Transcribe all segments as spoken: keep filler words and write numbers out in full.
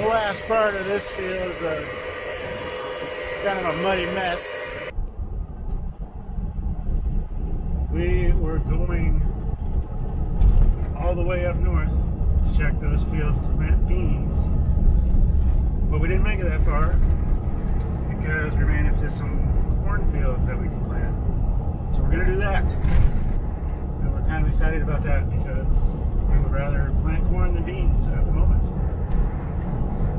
The last part of this field is a kind of a muddy mess. We were going all the way up north to check those fields to plant beans, but we didn't make it that far because we ran into some cornfields that we can plant. So we're going to do that, and we're kind of excited about that because we would rather plant corn than beans at the moment.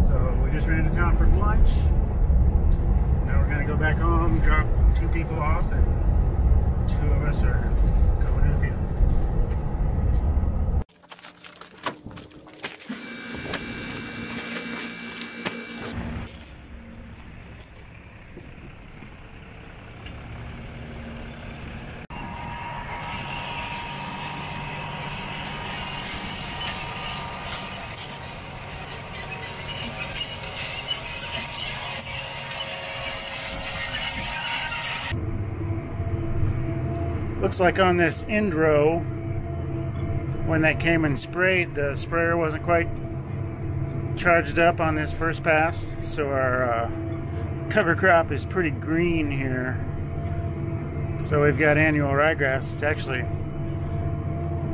So we just ran to town for lunch. Now we're going to go back home, drop two people off, and two of us are going to the field. Looks like on this end row, when they came and sprayed, the sprayer wasn't quite charged up on this first pass, so our uh, cover crop is pretty green here. So we've got annual ryegrass. It's actually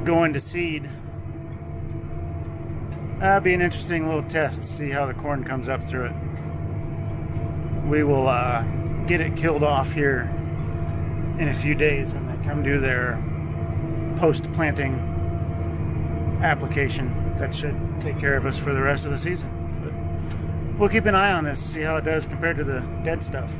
going to seed. That'll be an interesting little test to see how the corn comes up through it. We will uh, get it killed off here in a few days when they come do their post-planting application. That should take care of us for the rest of the season. But we'll keep an eye on this, see how it does compared to the dead stuff.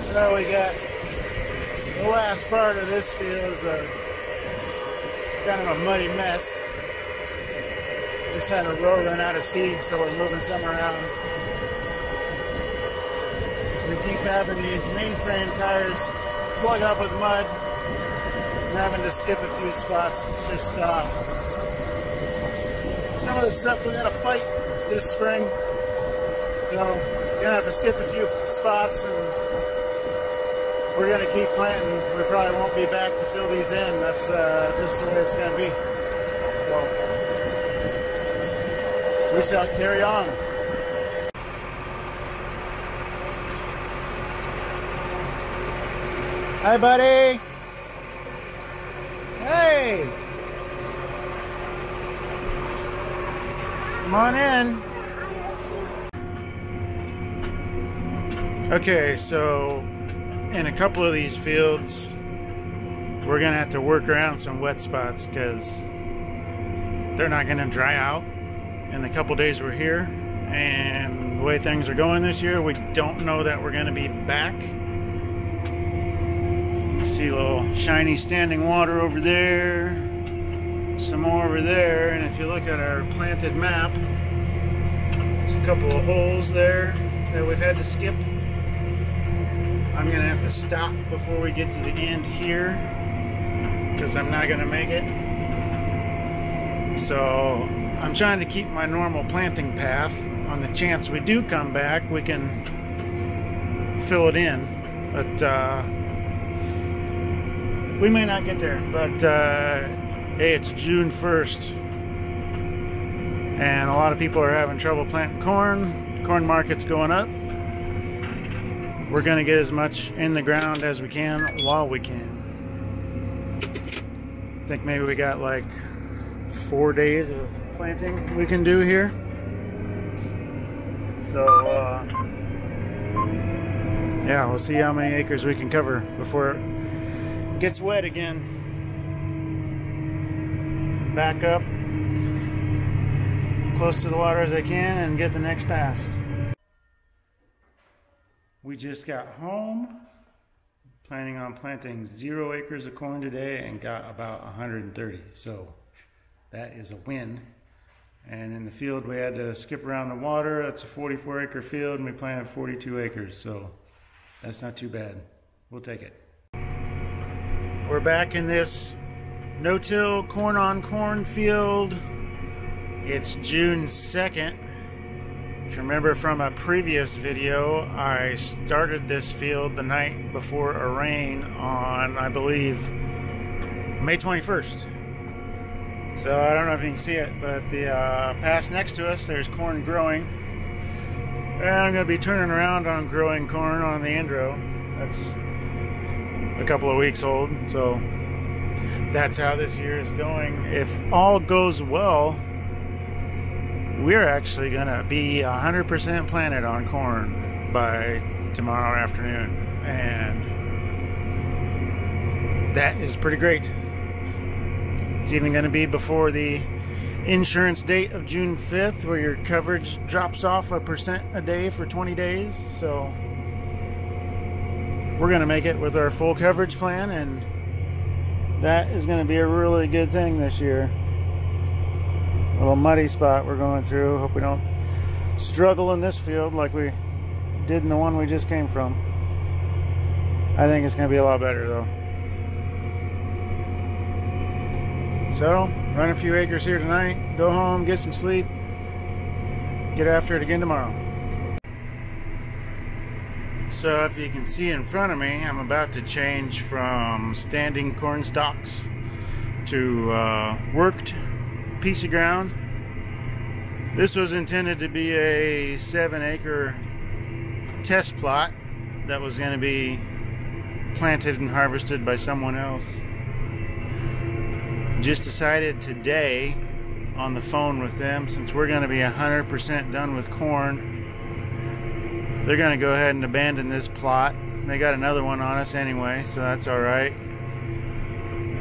So we got the last part of this field is a kind of a muddy mess. Just had a row run out of seed, so we're moving some around. We keep having these mainframe tires plug up with mud and having to skip a few spots. It's just uh, some of the stuff we gotta fight this spring. You know, we're gonna have to skip a few spots, and we're going to keep planting. We probably won't be back to fill these in. That's uh, just the way it's going to be. So we shall carry on. Hi, buddy. Hey. Come on in. Okay, so in a couple of these fields we're gonna have to work around some wet spots because they're not gonna dry out in the couple days we're here, and the way things are going this year, we don't know that we're gonna be back. You see a little shiny standing water over there, some more over there, and if you look at our planted map, there's a couple of holes there that we've had to skip. I'm going to have to stop before we get to the end here because I'm not going to make it. So I'm trying to keep my normal planting path. On the chance we do come back, we can fill it in, but uh, we may not get there. But uh, hey, it's June first and a lot of people are having trouble planting corn. Corn market's going up. We're going to get as much in the ground as we can while we can. I think maybe we got like four days of planting we can do here. So, uh, yeah, we'll see how many acres we can cover before it gets wet again. Back up close to the water as I can and get the next pass. We just got home, planning on planting zero acres of corn today and got about one hundred thirty, so that is a win. And in the field we had to skip around the water. That's a forty-four acre field and we planted forty-two acres, so that's not too bad. We'll take it. We're back in this no-till corn on corn field. It's June second. If you remember from a previous video, I started this field the night before a rain on, I believe, May twenty-first. So I don't know if you can see it, but the uh, pass next to us, there's corn growing. And I'm going to be turning around on growing corn on the end row. That's a couple of weeks old, so that's how this year is going. If all goes well, we're actually going to be one hundred percent planted on corn by tomorrow afternoon, and that is pretty great. It's even going to be before the insurance date of June fifth, where your coverage drops off a percent a day for twenty days, so we're going to make it with our full coverage plan, and that is going to be a really good thing this year. Little muddy spot we're going through. Hope we don't struggle in this field like we did in the one we just came from. I think it's going to be a lot better though. So, run a few acres here tonight, go home, get some sleep, get after it again tomorrow. So if you can see in front of me, I'm about to change from standing corn stalks to uh, worked piece of ground. This was intended to be a seven acre test plot that was going to be planted and harvested by someone else. Just decided today on the phone with them, since we're going to be one hundred percent done with corn, they're going to go ahead and abandon this plot. They got another one on us anyway, so that's alright.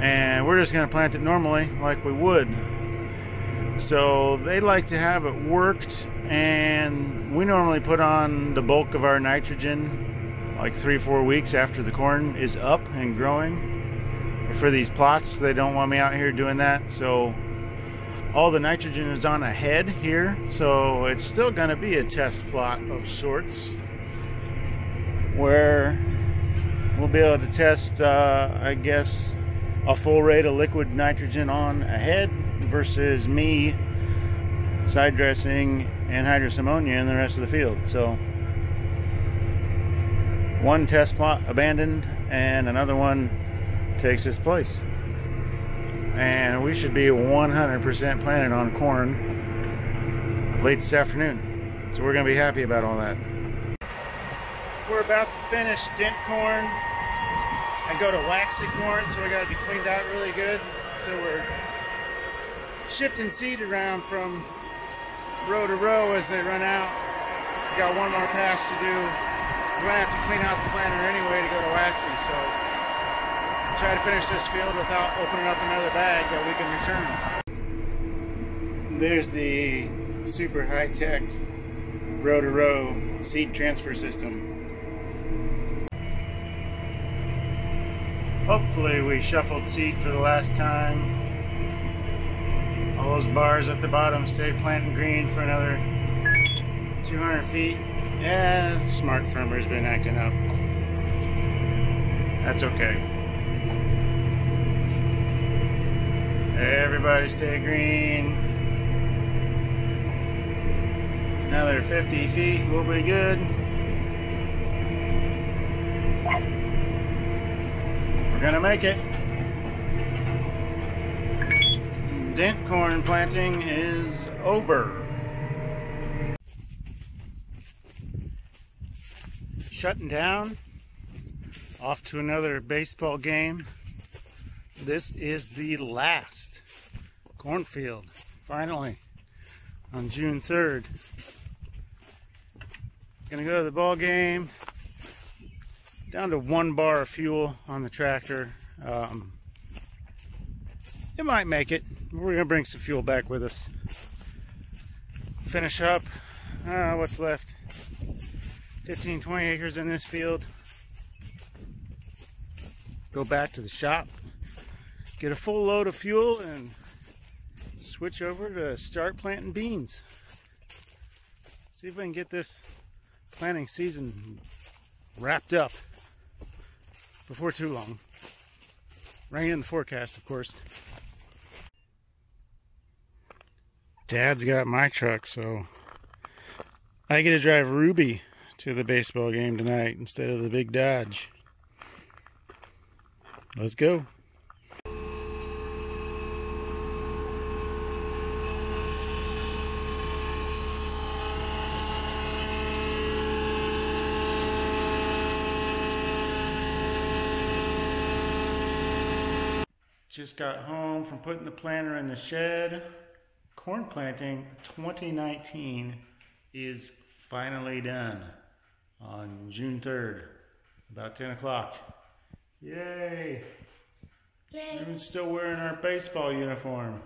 And we're just going to plant it normally like we would. So they like to have it worked, and we normally put on the bulk of our nitrogen like three four weeks after the corn is up and growing. For these plots, they don't want me out here doing that, so all the nitrogen is on ahead here, so it's still going to be a test plot of sorts where we'll be able to test uh, I guess a full rate of liquid nitrogen on ahead versus me side dressing anhydrous ammonia in the rest of the field. So one test plot abandoned and another one takes its place, and we should be one hundred percent planted on corn late this afternoon, so we're gonna be happy about all that. We're about to finish dent corn and go to waxy corn, so we got to be cleaned out really good. So we're shifting seed around from row to row as they run out. We got one more pass to do. We're gonna have to clean out the planter anyway to go to waxing, so try to finish this field without opening up another bag that we can return. There's the super high-tech row to row seed transfer system. Hopefully we shuffled seed for the last time. All those bars at the bottom stay planting green for another two hundred feet. Yeah, the smart firmer's been acting up. That's okay. Everybody stay green. Another fifty feet will be good. We're gonna make it. Dent corn planting is over. Shutting down, off to another baseball game. This is the last cornfield, finally, on June third. Gonna go to the ball game. Down to one bar of fuel on the tractor. Um, it might make it. We're gonna bring some fuel back with us. Finish up uh, what's left, fifteen, twenty acres in this field. Go back to the shop, get a full load of fuel, and switch over to start planting beans. See if we can get this planting season wrapped up. before too long. Rain in the forecast, of course. Dad's got my truck, so I get to drive Ruby to the baseball game tonight instead of the big Dodge. Let's go. Just got home from putting the planter in the shed. Corn planting twenty nineteen is finally done on June third, about ten o'clock. Yay! Yay! We're still wearing our baseball uniform.